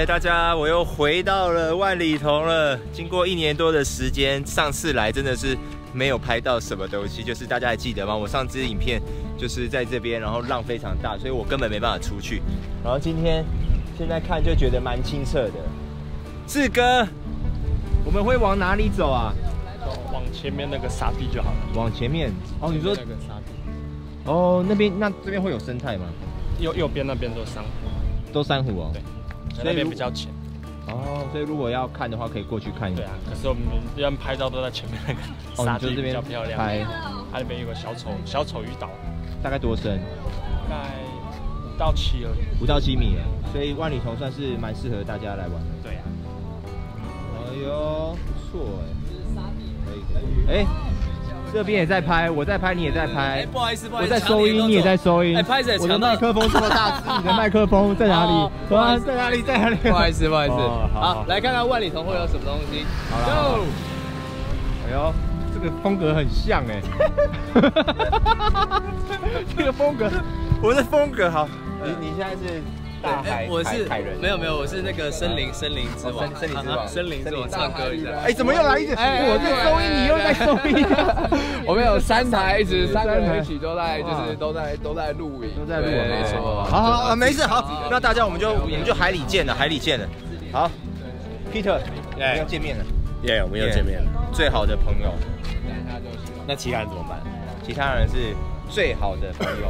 耶！大家，我又回到了万里桐了。经过1年多的时间，上次来真的是没有拍到什么东西，就是大家还记得吗？我上支影片就是在这边，然后浪非常大，所以我根本没办法出去。然后今天现在看就觉得蛮清澈的。志哥，我们会往哪里走啊？往前面那个沙地就好了。往前面？哦，你说那个沙地？哦，那边那这边会有生态吗？右边那边都珊瑚。都珊瑚哦。对。 那边比较浅哦，所以如果要看的话，可以过去看一下。对啊，可是我们一般拍照都在前面那个沙地比较漂亮。拍，它那边有个小丑鱼岛，大概多深？大概5到7而已。5到7米，所以万里桐算是蛮适合大家来玩的。对啊。哎呦，不错哎。哎，这边也在拍，我在拍，你也在拍。不好意思，不好意思，我在收音，你也在收音。哎，拍谁？我的麦克风这么大，你的麦克风在哪里？ 在哪里？在哪里？不好意思，不好意思。好，来看看万里桐会有什么东西。好了。哎呦，这个风格很像哎。这个风格，我的风格好。你现在是大海，我是海人。没有没有，我是那个森林之王，森林之王唱歌一下。哎，怎么又来一直？我在收音，你又在收音。我们有3台一起都在，就是都在录影，都在录影，没错。好好啊，没事好。 那大家我们就海里见了，海里见了。好 ，Peter， 我们要见面了。耶，我们要见面了。最好的朋友。那其他人怎么办？其他人是最好的朋友。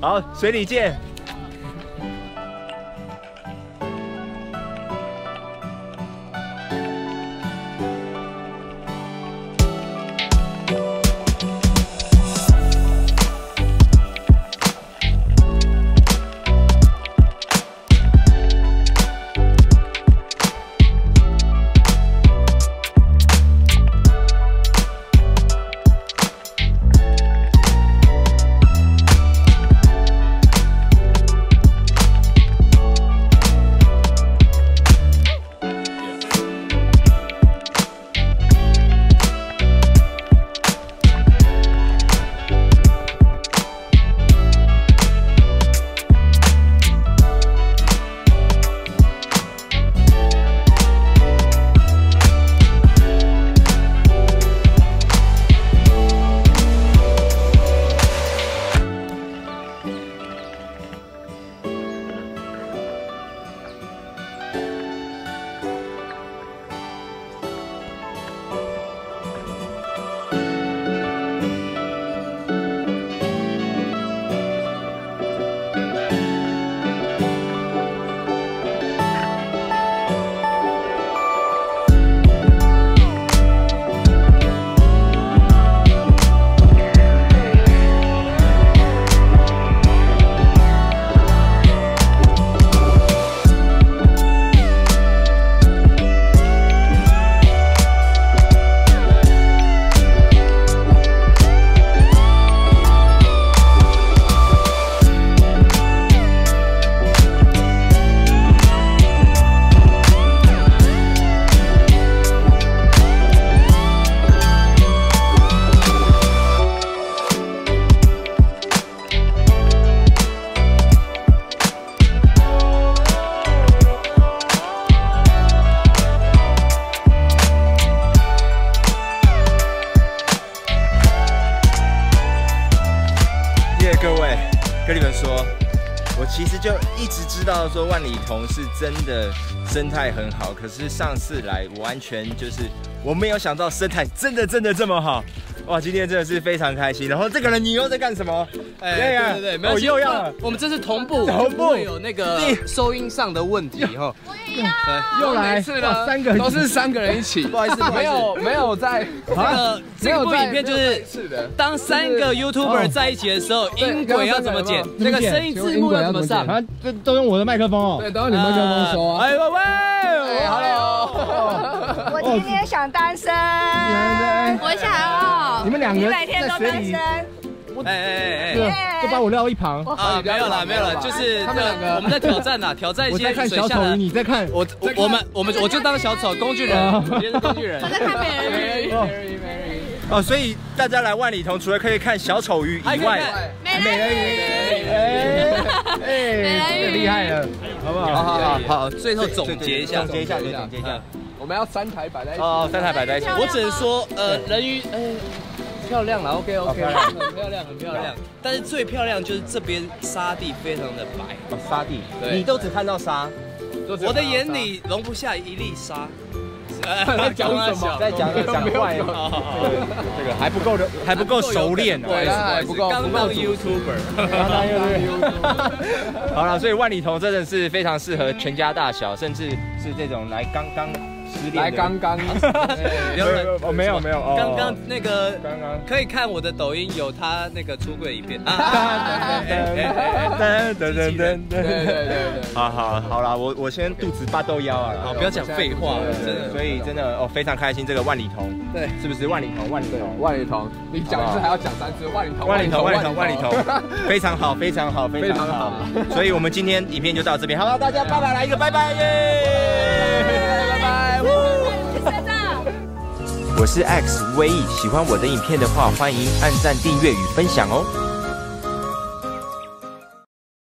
好，水里见。说万里桐是真的生态很好，可是上次来我完全就是我没有想到生态真的这么好，哇！今天真的是非常开心。然后这个人你又在干什么？哎，对，我又要。我们这是同步有那个收音上的问题哈。又来一次了，都是三个人一起。不好意思，没有在这部影片就是当3个 YouTuber 在一起的时候，音轨要怎么剪？那个声音字幕要怎么上？啊，这都用我的麦克风哦。对，都用你麦克风收啊。哎喂喂 ，Hello， 我今天想单身，我想哦，你们2个在水里。 哎，都把我撂一旁啊！没有了，就是我们在挑战呐，挑战一些水下的。你在看我就当小丑工具人，我就是工具人。我在看美人鱼。哦，所以大家来万里桐，除了可以看小丑鱼以外，美人鱼，哎，厉害了，好不好？好好好，最后总结一下，我们要三台摆在一起哦，三台摆在一起。我只能说，人鱼，漂亮了 ，OK OK， 很漂亮，很漂亮。但是最漂亮就是这边沙地非常的白，沙地，你都只看到沙，我的眼里容不下一粒沙。 在讲什么？在讲坏。这个还不够熟练呢，对，刚当 YouTuber， 刚当 YouTuber。好了，所以万里投真的是非常适合全家大小，甚至是这种来刚刚失恋，来刚刚，没有，刚刚那个可以看我的抖音，有他那个出柜一遍。对，好啦，我先肚子巴豆腰啊，好，不要讲废话了，真的。 所以真的哦，非常开心，这个万里投，对，是不是万里投？你讲一次还要讲三次，万里投，非常好。所以我们今天影片就到这边，好了，大家拜拜，来一个拜拜耶，拜拜。我是 X 威毅，喜欢我的影片的话，欢迎按赞、订阅与分享哦。